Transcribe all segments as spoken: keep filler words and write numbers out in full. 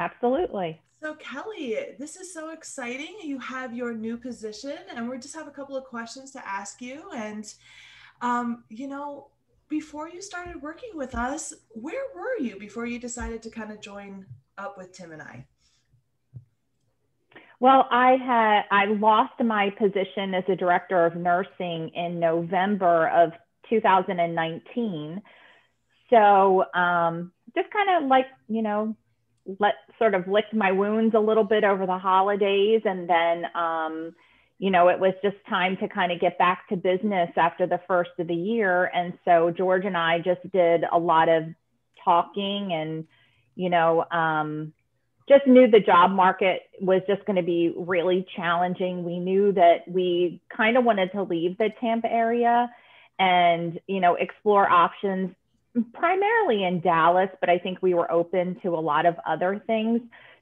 Absolutely. So Kelly, this is so exciting. You have your new position, and we just have a couple of questions to ask you. And, um, you know, before you started working with us, where were you before you decided to kind of join up with Tim and I? Well, I had, I lost my position as a director of nursing in November of two thousand nineteen. So um, just kind of like, you know, let sort of licked my wounds a little bit over the holidays. And then, um, you know, it was just time to kind of get back to business after the first of the year. And so George and I just did a lot of talking and, you know, um, just knew the job market was just going to be really challenging. We knew that we kind of wanted to leave the Tampa area and, you know, explore options primarily in Dallas, but I think we were open to a lot of other things.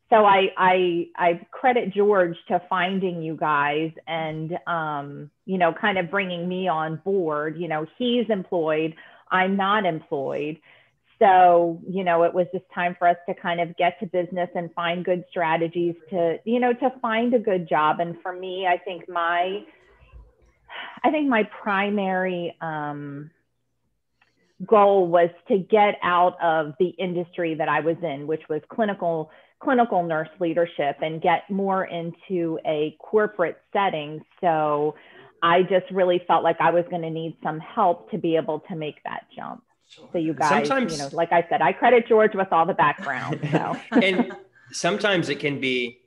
So I, I, I credit George to finding you guys and, um, you know, kind of bringing me on board. You know, he's employed, I'm not employed. So, you know, it was just time for us to kind of get to business and find good strategies to, you know, to find a good job. And for me, I think my, I think my primary um, goal was to get out of the industry that I was in, which was clinical, clinical nurse leadership, and get more into a corporate setting. So I just really felt like I was going to need some help to be able to make that jump. So you guys, sometimes, you know, like I said, I credit George with all the background. So. And sometimes it can be,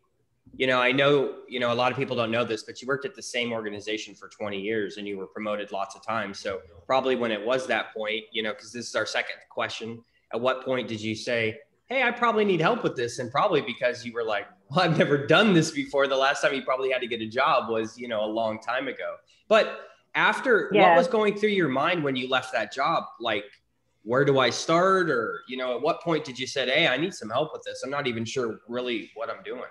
you know, I know, you know, a lot of people don't know this, but you worked at the same organization for twenty years and you were promoted lots of times. So probably when it was that point, you know, because this is our second question, at what point did you say, hey, I probably need help with this? And probably because you were like, well, I've never done this before. The last time you probably had to get a job was, you know, a long time ago. But after, yeah. What was going through your mind when you left that job? Like, where do I start? Or, you know, at what point did you say, hey, I need some help with this? I'm not even sure really what I'm doing.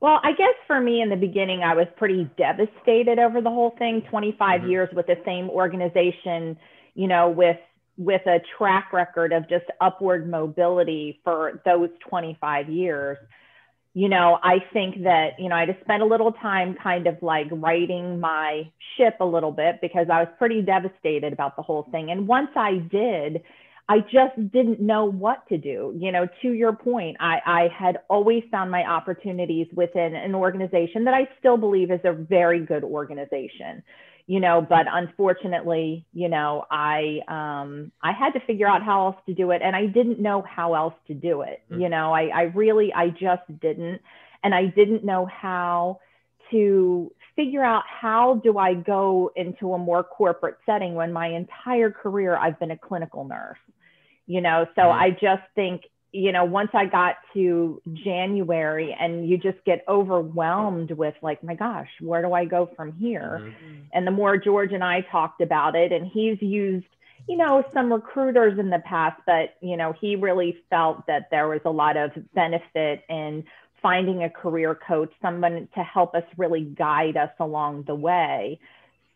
Well, I guess for me in the beginning, I was pretty devastated over the whole thing. twenty-five mm-hmm. years with the same organization, you know, with, with a track record of just upward mobility for those twenty-five years. You know, I think that, you know, I just spent a little time kind of like righting my ship a little bit because I was pretty devastated about the whole thing. And once I did, I just didn't know what to do. You know, to your point, I, I had always found my opportunities within an organization that I still believe is a very good organization, you know, but unfortunately, you know, I, um, I had to figure out how else to do it. And I didn't know how else to do it. Mm-hmm. You know, I, I really, I just didn't. And I didn't know how to figure out how do I go into a more corporate setting when my entire career, I've been a clinical nurse, you know? So mm-hmm. I just think, you know, once I got to January and you just get overwhelmed with like, my gosh, where do I go from here? Mm-hmm. And the more George and I talked about it, and he's used, you know, some recruiters in the past, but, you know, he really felt that there was a lot of benefit in finding a career coach, someone to help us really guide us along the way.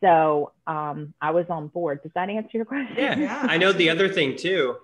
So um, I was on board. Does that answer your question? Yeah, yeah. I know the other thing too,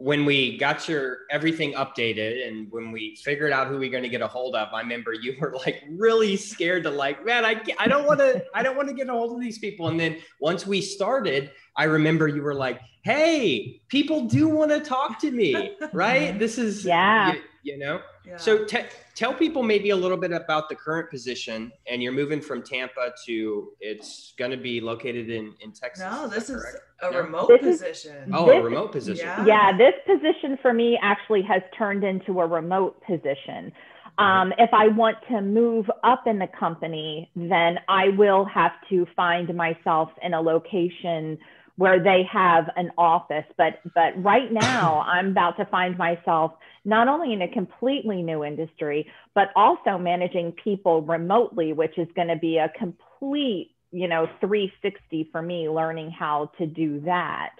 when we got your everything updated and when we figured out who we were going to get a hold of, I remember you were like really scared to like, man, I, I don't want to, I don't want to get a hold of these people. And then once we started, I remember you were like, hey, people do want to talk to me, right? This is, yeah, you, you know, yeah. So t- tell people maybe a little bit about the current position, and you're moving from Tampa to, it's going to be located in, in Texas. No, this is, is a no? remote this position. Is, oh, this, a remote position. Yeah. yeah. This position for me actually has turned into a remote position. Um, if I want to move up in the company, then I will have to find myself in a location where they have an office. But but right now, I'm about to find myself not only in a completely new industry, but also managing people remotely, which is going to be a complete, you know, three sixty for me, learning how to do that.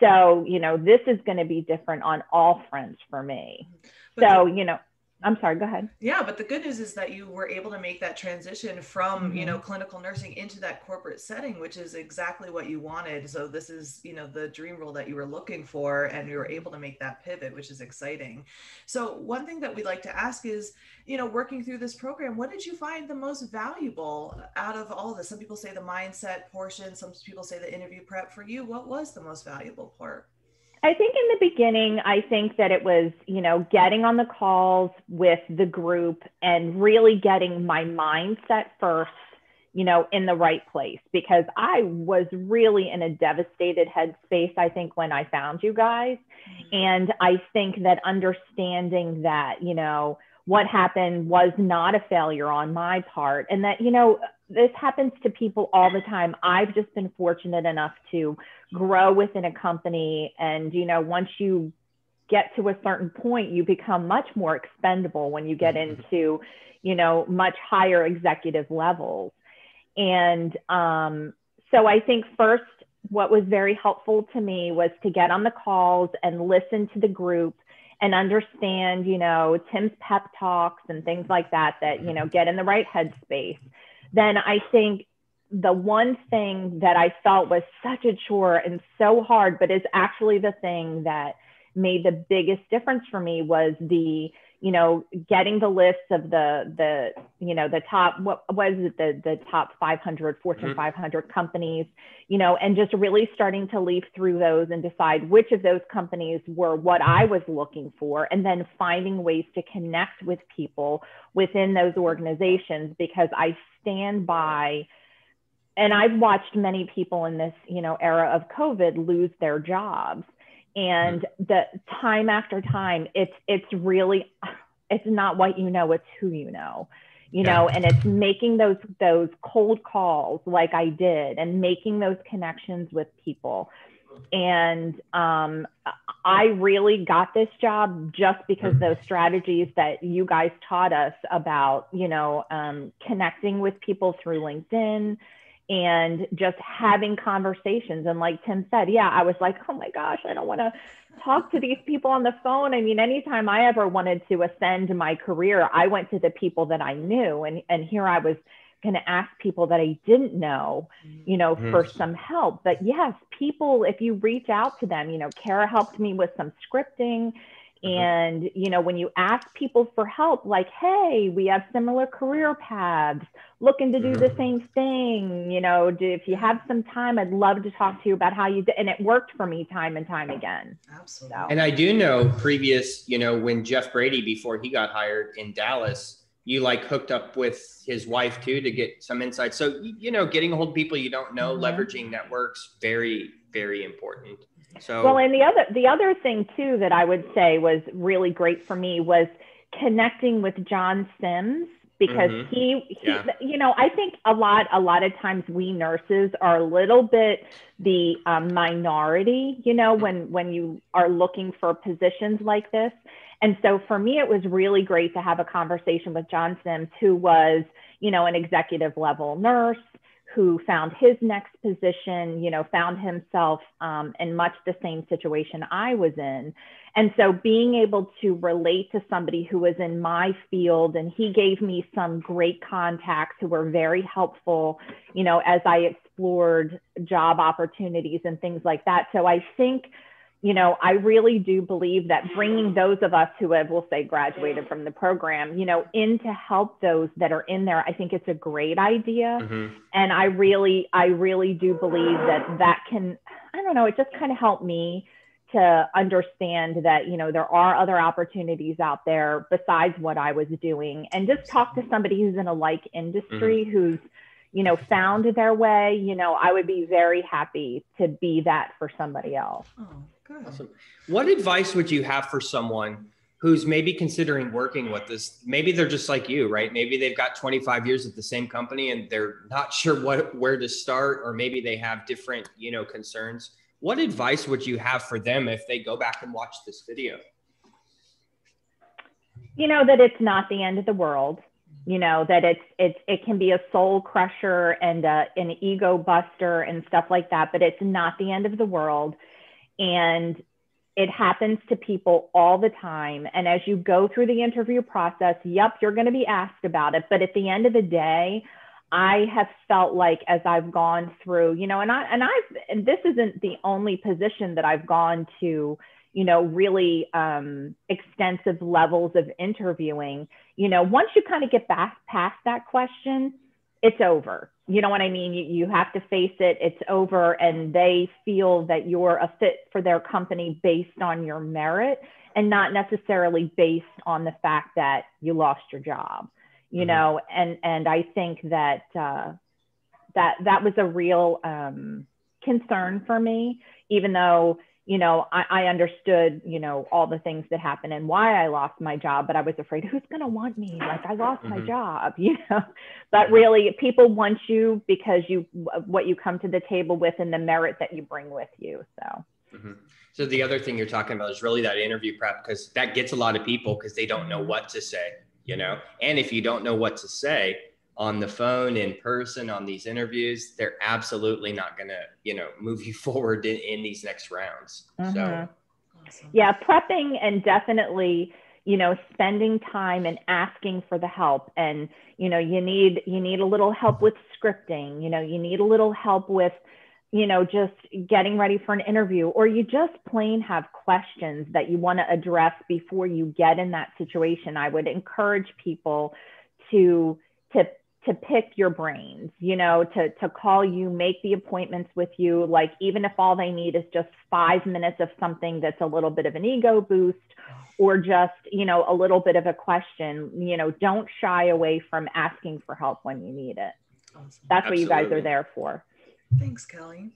So, you know, this is going to be different on all fronts for me. So, you know, I'm sorry, go ahead. Yeah, but the good news is that you were able to make that transition from, mm-hmm. you know, clinical nursing into that corporate setting, which is exactly what you wanted. So this is, you know, the dream role that you were looking for, and you were able to make that pivot, which is exciting. So one thing that we'd like to ask is, you know, working through this program, what did you find the most valuable out of all of this? Some people say the mindset portion, some people say the interview prep. For you, what was the most valuable part? I think in the beginning, I think that it was, you know, getting on the calls with the group and really getting my mindset first, you know, in the right place, because I was really in a devastated headspace, I think, when I found you guys. Mm-hmm. And I think that understanding that, you know, what happened was not a failure on my part, and that, you know, this happens to people all the time. I've just been fortunate enough to grow within a company. And, you know, once you get to a certain point, you become much more expendable when you get into, you know, much higher executive levels. And um, so I think first, what was very helpful to me was to get on the calls and listen to the group and understand, you know, Tim's pep talks and things like that, that, you know, get in the right headspace. Then I think the one thing that I felt was such a chore and so hard, but is actually the thing that made the biggest difference for me was the, you know, getting the lists of the, the, you know, the top, what was it, the, the top five hundred, Fortune mm-hmm. five hundred companies, you know, and just really starting to leaf through those and decide which of those companies were what I was looking for, and then finding ways to connect with people within those organizations, because I stand by, and I've watched many people in this, you know, era of COVID lose their jobs. And the time after time, it's, it's really, it's not what you know, it's who you know, you know, and it's making those, those cold calls like I did, and making those connections with people. And um, I really got this job just because those strategies that you guys taught us about, you know, um, connecting with people through LinkedIn, and just having conversations. And like Tim said, yeah, I was like, oh my gosh, I don't want to talk to these people on the phone. I mean, anytime I ever wanted to ascend my career, I went to the people that I knew. And, and here I was going to ask people that I didn't know, you know, mm-hmm. for some help. But yes, people, if you reach out to them, you know, Kara helped me with some scripting. Mm-hmm. And, you know, when you ask people for help, like, hey, we have similar career paths, looking to do mm-hmm. the same thing, you know, do, if you have some time, I'd love to talk to you about how you did. And it worked for me time and time again. Absolutely. So. And I do know previous, you know, when Jeff Brady, before he got hired in Dallas, you like hooked up with his wife too, to get some insight. So, you know, getting a hold of people you don't know, mm-hmm. leveraging networks, very, very important. So, well, and the other, the other thing too, that I would say was really great for me was connecting with John Sims, because mm-hmm. he, he yeah. you know, I think a lot, a lot of times we nurses are a little bit the um, minority, you know, when, when you are looking for positions like this. And so for me, it was really great to have a conversation with John Sims, who was, you know, an executive level nurse who found his next position, you know, found himself um, in much the same situation I was in. And so being able to relate to somebody who was in my field, and he gave me some great contacts who were very helpful, you know, as I explored job opportunities and things like that. So I think, you know, I really do believe that bringing those of us who have, we'll say, graduated from the program, you know, in to help those that are in there, I think it's a great idea. Mm-hmm. And I really, I really do believe that that can, I don't know, it just kind of helped me to understand that, you know, there are other opportunities out there besides what I was doing, and just talk to somebody who's in a like industry, mm-hmm. who's, you know, found their way. You know, I would be very happy to be that for somebody else. Oh. Good. Awesome. What advice would you have for someone who's maybe considering working with this? Maybe they're just like you, right? Maybe they've got twenty-five years at the same company and they're not sure what, where to start, or maybe they have different, you know, concerns. What advice would you have for them if they go back and watch this video? You know, that it's not the end of the world. You know, that it's, it's, it can be a soul crusher and a, an ego buster and stuff like that, but it's not the end of the world. And It happens to people all the time. And as you go through the interview process, yep, you're going to be asked about it. But at the end of the day, I have felt like as I've gone through, you know, and I, and I've, and this isn't the only position that I've gone to, you know, really um, extensive levels of interviewing. You know, once you kind of get back past that question, it's over. You know what I mean? You, you have to face it. It's over. And they feel that you're a fit for their company based on your merit and not necessarily based on the fact that you lost your job, you mm-hmm. know? And, and I think that, uh, that, that was a real um, concern for me, even though, you know, I, I understood, you know, all the things that happened and why I lost my job, but I was afraid, who's going to want me? Like I lost mm-hmm. my job, you know, but really people want you because you, what you come to the table with and the merit that you bring with you. So. Mm-hmm. So the other thing you're talking about is really that interview prep, because that gets a lot of people because they don't know what to say, you know, and if you don't know what to say on the phone, in person, on these interviews, they're absolutely not going to, you know, move you forward in, in these next rounds. Mm-hmm. So, awesome. Yeah, prepping and definitely, you know, spending time and asking for the help. And, you know, you need, you need a little help with scripting, you know, you need a little help with, you know, just getting ready for an interview, or you just plain have questions that you want to address before you get in that situation. I would encourage people to, to, to pick your brains, you know, to, to call you, make the appointments with you. Like, even if all they need is just five minutes of something that's a little bit of an ego boost, or just, you know, a little bit of a question, you know, don't shy away from asking for help when you need it. Awesome. That's Absolutely. What you guys are there for. Thanks, Kelly.